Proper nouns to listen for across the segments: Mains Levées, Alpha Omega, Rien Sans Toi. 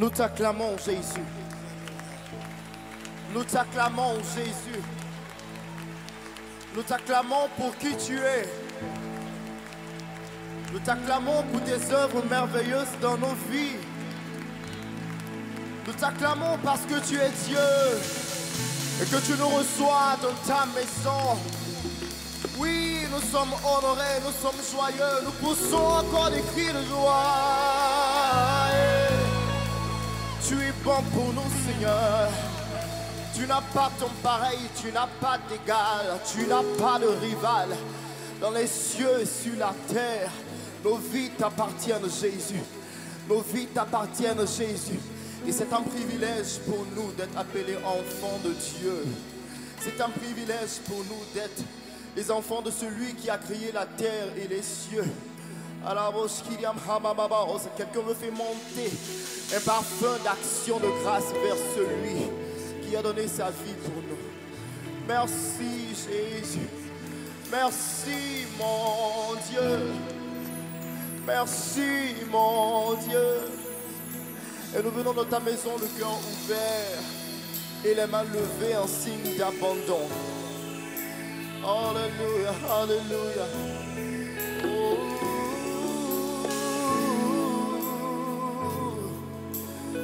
Nous t'acclamons, Jésus. Nous t'acclamons, Jésus. Nous t'acclamons pour qui tu es. Nous t'acclamons pour tes œuvres merveilleuses dans nos vies. Nous t'acclamons parce que tu es Dieu et que tu nous reçois dans ta maison. Oui, nous sommes honorés, nous sommes joyeux, nous poussons encore des cris de joie. Tu es bon pour nous, Seigneur. Tu n'as pas ton pareil, tu n'as pas d'égal, tu n'as pas de rival. Dans les cieux et sur la terre, nos vies t'appartiennent, Jésus. Nos vies t'appartiennent, Jésus. Et c'est un privilège pour nous d'être appelés enfants de Dieu. C'est un privilège pour nous d'être les enfants de celui qui a créé la terre et les cieux. Quelqu'un me fait monter un parfum d'action de grâce vers celui qui a donné sa vie pour nous. Merci Jésus. Merci mon Dieu. Merci mon Dieu. Et nous venons dans ta maison le cœur ouvert et les mains levées en signe d'abandon. Alléluia, alléluia.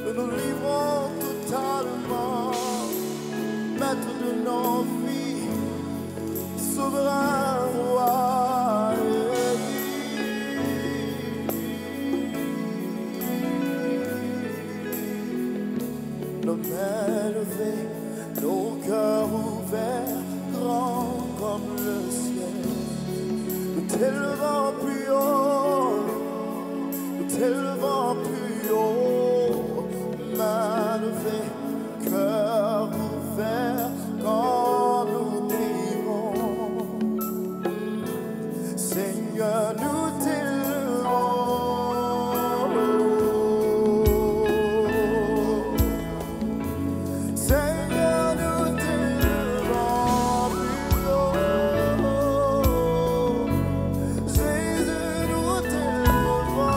Nous nous livrons totalement, maître de nos vies, souverain roi et vie. Nos mains levées, nos cœurs ouverts, grands comme le ciel. Nous t'élevons plus haut, nous t'élevons plus haut. Mains levées, cœur ouvert quand nous prions. Seigneur, nous t'élevons. Seigneur, nous t'élevons plus haut. Jésus, nous t'élevons.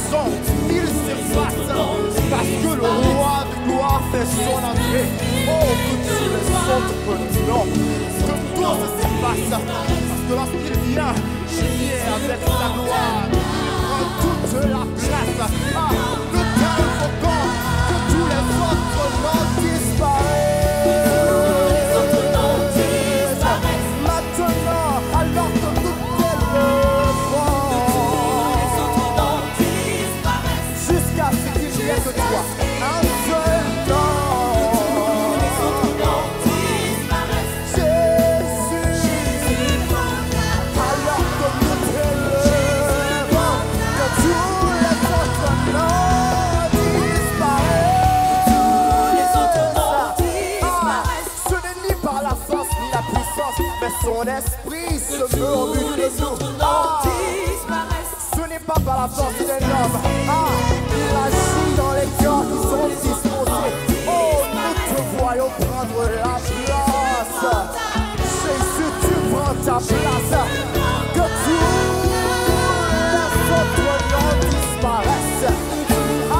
façons, mille surfaces, parce que le roi de gloire fait son entrée. Oh, que tu le sautes, non, que tout se surface, parce que lorsqu'il vient, il vient avec sa gloire, il prend toute la place. Ah, de tel faucon que tous les autres noms disparaissent. Son esprit se meut au milieu de nous. Ah, ce n'est pas par la force d'un homme. Ah, il agit dans les cœurs qui sont disposés. Oh, nous te voyons prendre la place. Jésus, tu prends ta place. Que tous les autres noms disparaissent. Ah, ah,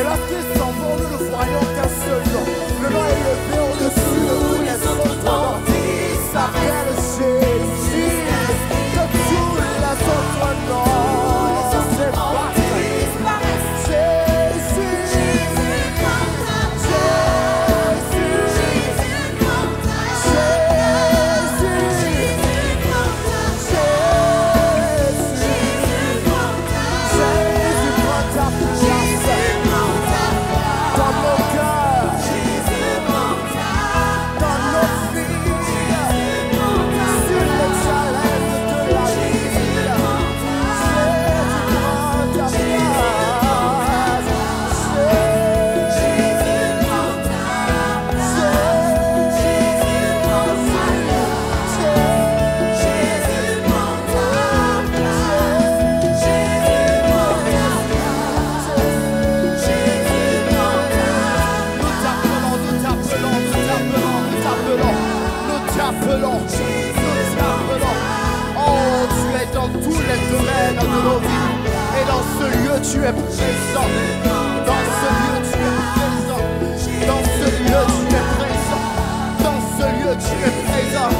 et lorsqu'ils s'en vont, nous ne voyons qu'un seul nom. Le nom est levé au-dessus de tous les autres. Tu es présent, dans ce lieu tu es présent, dans ce lieu tu es présent, dans ce lieu tu es présent.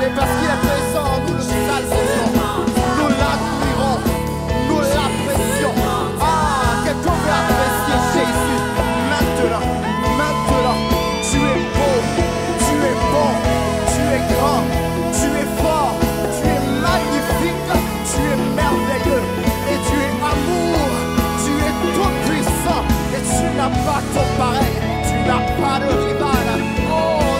Et parce qu'il est présent, nous le saluons, nous l'admirons, nous l'apprécions. Ah, quelqu'un veut apprécier Jésus maintenant, maintenant. Tu es beau, tu es bon. Tu es grand, tu es fort, tu es magnifique, tu es merveilleux et tu es amour, tu es tout puissant et tu n'as pas ton pareil, tu n'as pas de rival. Oh,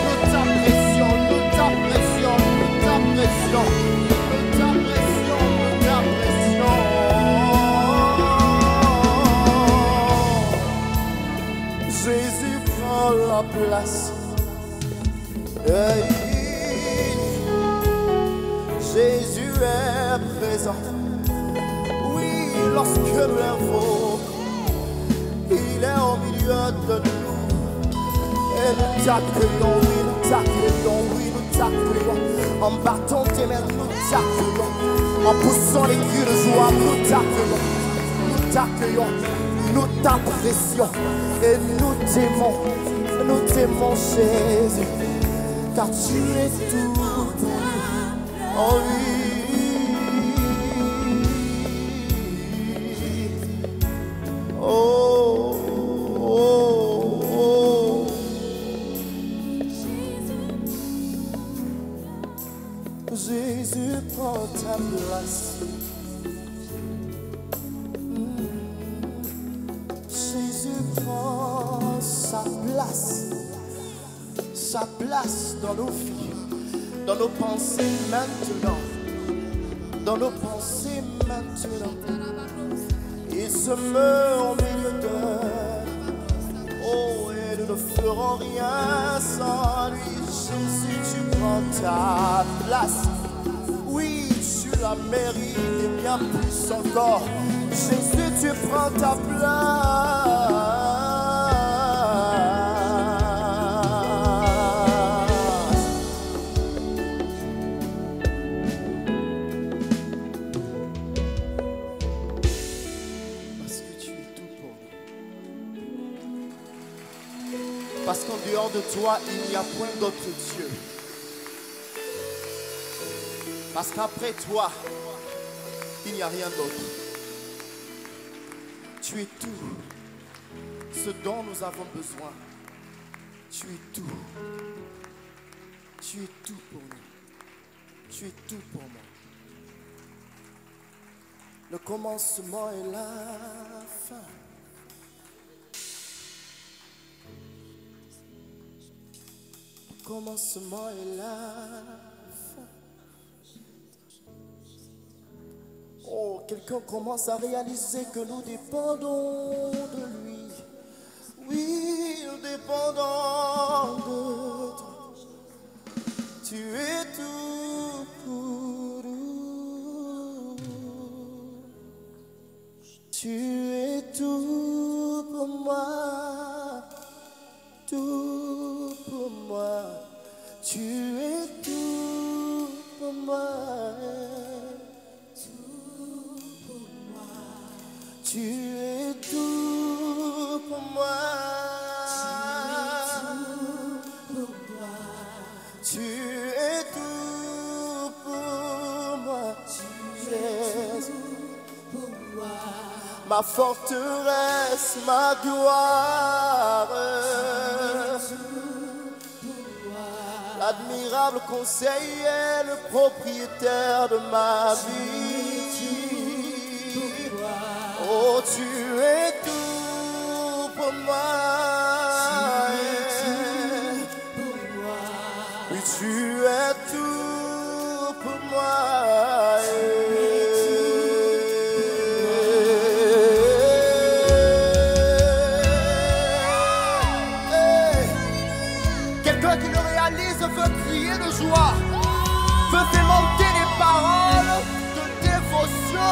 nous t'apprécions, nous t'apprécions, nous t'apprécions, nous t'apprécions, nous t'apprécions. Jésus prend la place. Hey. Jésus est présent, oui, lorsque nous l'invoquons, il est au milieu de nous. Et nous t'accueillons, en battant tes mains, nous t'accueillons, en poussant les cris de joie, nous t'accueillons, nous t'apprécions et nous t'aimons Jésus, car tu es tout. Oh oui, oh. Jésus prend ta place. Jésus prend sa place dans nos vies. Dans nos pensées maintenant, il se meut au milieu d'eux. Oh, et nous ne ferons rien sans lui. Jésus, tu prends ta place. Oui, tu la mérites et bien plus encore. Jésus, tu prends ta place. parce qu'en dehors de toi, il n'y a point d'autre Dieu. Parce qu'après toi, il n'y a rien d'autre. Tu es tout ce dont nous avons besoin. Tu es tout. Tu es tout pour nous. Tu es tout pour moi. Le commencement et la fin. Le commencement et la fin. Oh, quelqu'un commence à réaliser que nous dépendons de lui. Oui, nous dépendons de toi. Tu es tout pour nous. Tu es tout pour moi. Tout pour moi. Tu es tout pour moi. Tout pour moi. Tu es tout pour moi. Ma forteresse, ma gloire, l'admirable conseiller, le propriétaire de ma vie. Oh, tu es tout pour moi. Oui, tu es tout pour moi. Veut démonter les paroles de dévotion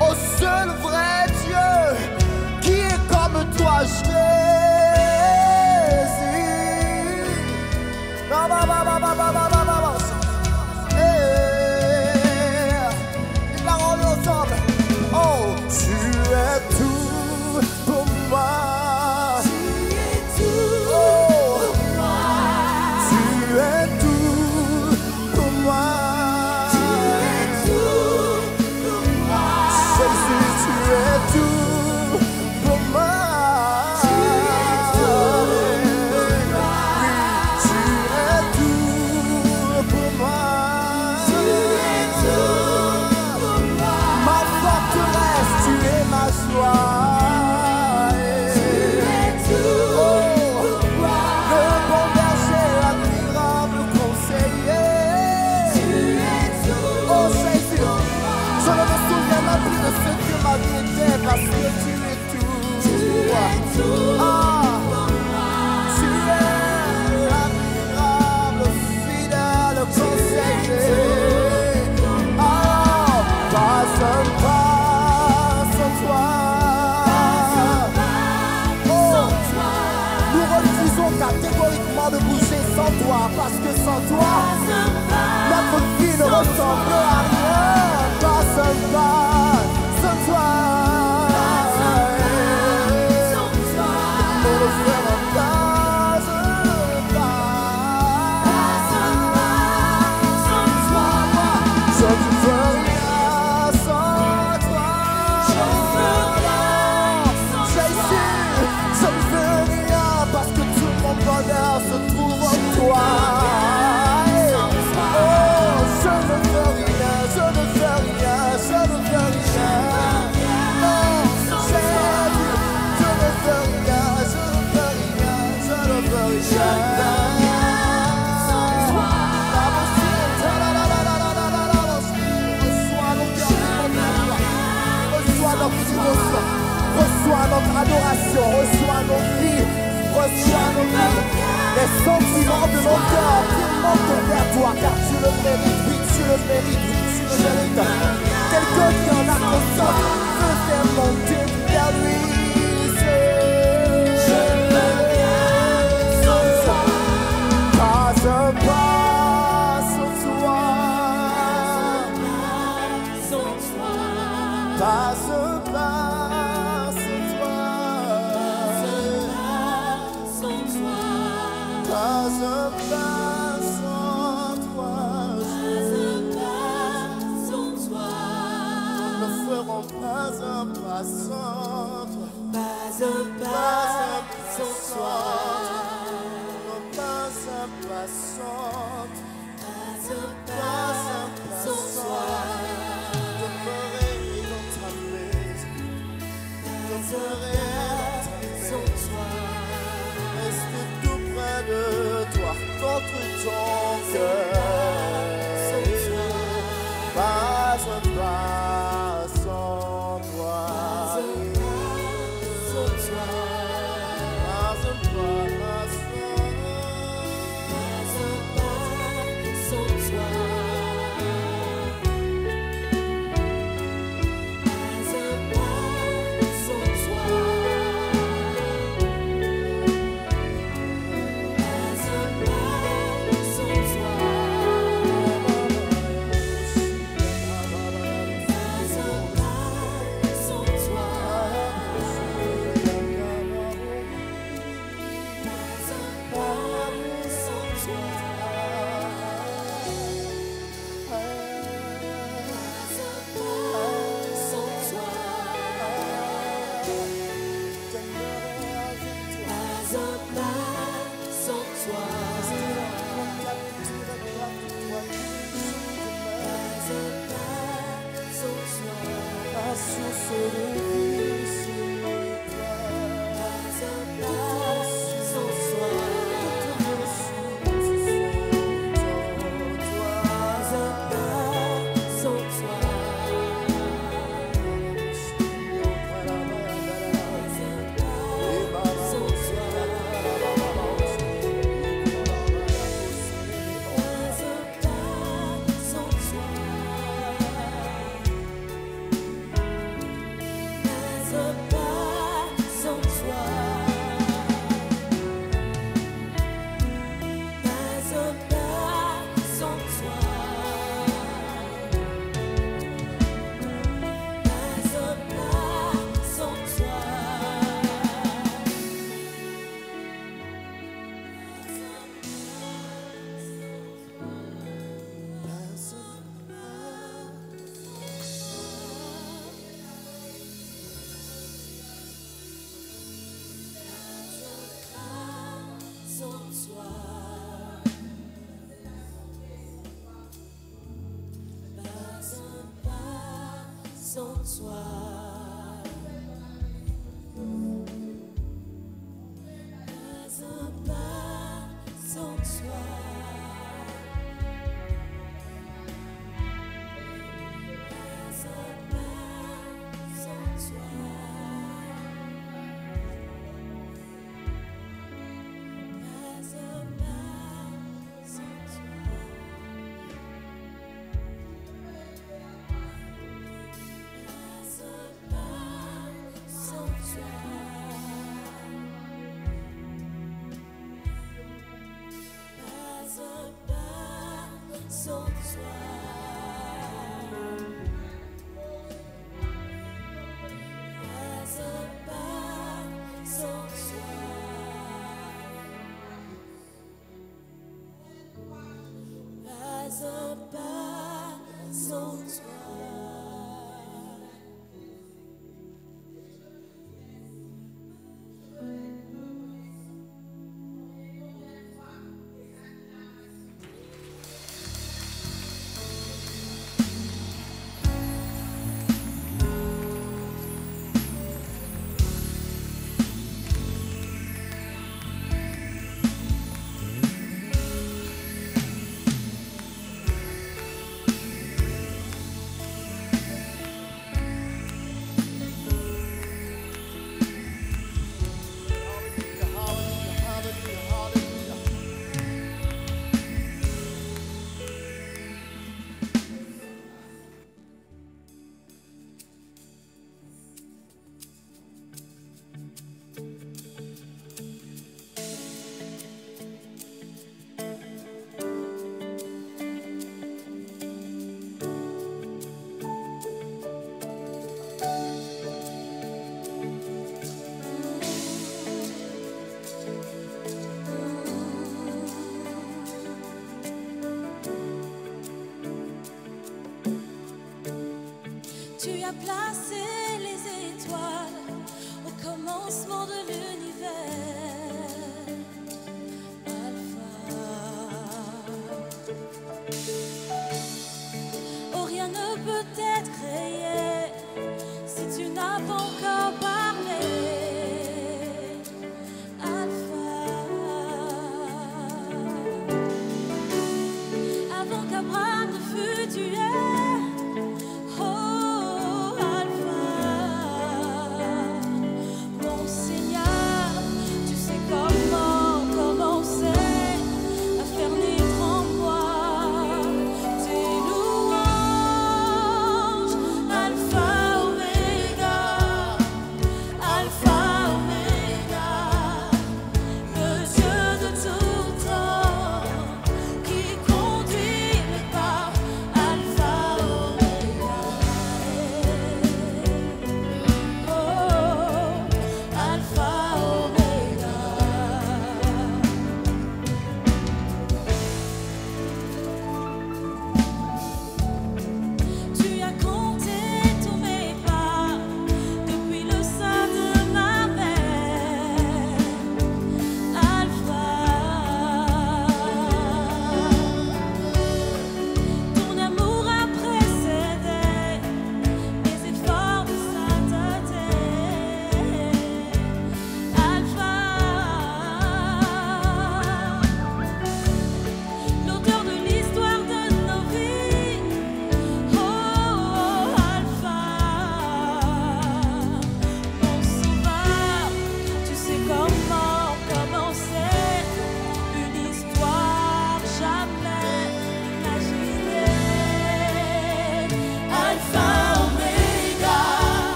au seul vrai Dieu qui est comme toi, Jésus. Les paroles ensemble. Oh, tu es tout pour moi. Parce que sans toi, notre vie ne ressemble à rien. Passe pas sans toi. Pour le faire en passe sans toi. Je ne veux rien sans toi. Jésus, je ne veux rien parce que tout mon bonheur se trouve. Toi. Oh, je ne veux rien, je ne veux rien, je ne veux rien. Oh, je ne veux rien, je ne veux rien, je ne veux rien. Sans toi. Reçois nos cœurs, reçois nos innocents, reçois notre adoration, reçois nos vies, reçois nos cœurs. Les sentiments de mon cœur montent vers toi, car tu le mérites, oui, tu le mérites, oui, tu le mérites. Quelqu'un qui en a conscience peut faire monter vers lui. Je veux rien sans toi. Pas un pas sans toi. Pas un pas sans toi. Pas un pas sans toi.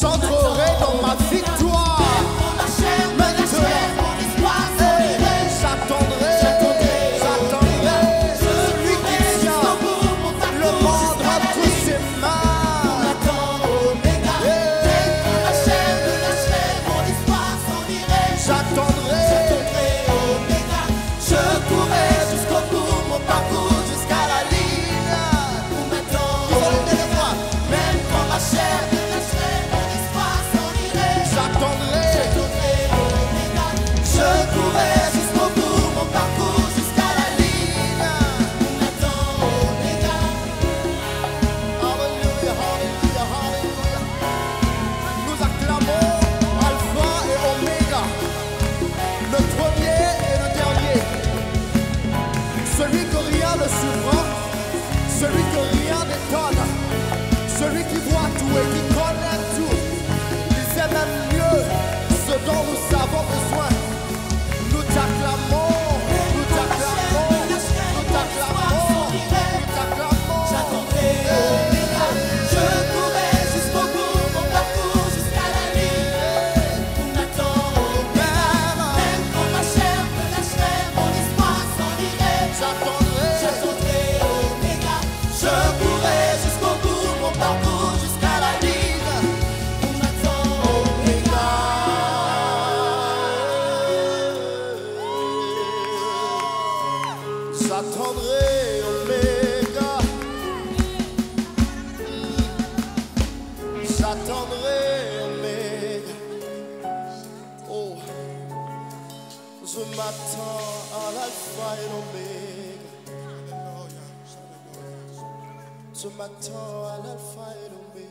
J'entrerai dans ma victoire. Celui que rien ne surprend, celui que rien n'étonne, celui qui voit tout et qui connaît tout, qui sait même mieux ce dont nous avons besoin. Nous t'acclamons, nous t'acclamons, nous t'acclamons, nous t'acclamons. J'attendrai Oméga, je courais jusqu'au bout, mon parcours jusqu'à la ligne. On attend Oméga, même quand ma chair me lâcherait, mon espoir s'en irait. J'attendrai Oméga, je courais jusqu'au bout, mon parcours jusqu'à la ligne. On attend Oméga. J'attendrai Oméga, j'attendrai Oméga. Oh, je m'attends à l'Alpha et l'Oméga. Je m'attends à l'Alpha et l'Oméga.